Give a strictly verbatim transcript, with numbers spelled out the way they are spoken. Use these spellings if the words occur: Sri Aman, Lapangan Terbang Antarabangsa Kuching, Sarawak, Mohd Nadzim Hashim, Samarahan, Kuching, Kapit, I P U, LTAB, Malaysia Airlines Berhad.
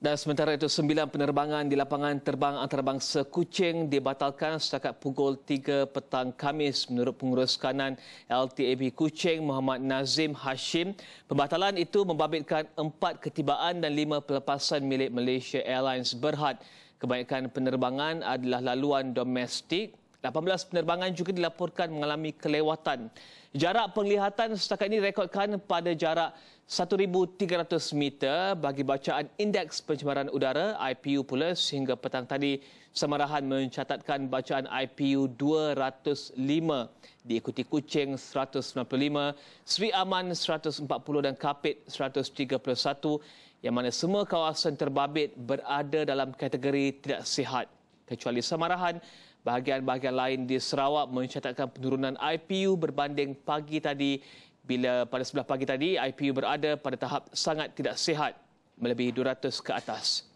Dan sementara itu, sembilan penerbangan di Lapangan Terbang Antarabangsa Kuching dibatalkan setakat pukul tiga petang Khamis menurut Pengurus Kanan L T A B Kuching, Mohd Nadzim Hashim. Pembatalan itu membabitkan empat ketibaan dan lima pelepasan milik Malaysia Airlines Berhad. Kebanyakan penerbangan adalah laluan domestik. lapan belas penerbangan juga dilaporkan mengalami kelewatan. Jarak penglihatan setakat ini rekodkan pada jarak seribu tiga ratus meter. Bagi bacaan indeks pencemaran udara I P U pula, sehingga petang tadi Samarahan mencatatkan bacaan I P U dua ratus lima, diikuti Kuching seratus sembilan puluh lima, Sri Aman seratus empat puluh dan Kapit seratus tiga puluh satu, yang mana semua kawasan terbabit berada dalam kategori tidak sihat. Kecuali Samarahan, bahagian-bahagian lain di Sarawak mencatatkan penurunan I P U berbanding pagi tadi, bila pada sebelah pagi tadi I P U berada pada tahap sangat tidak sihat melebihi dua ratus ke atas.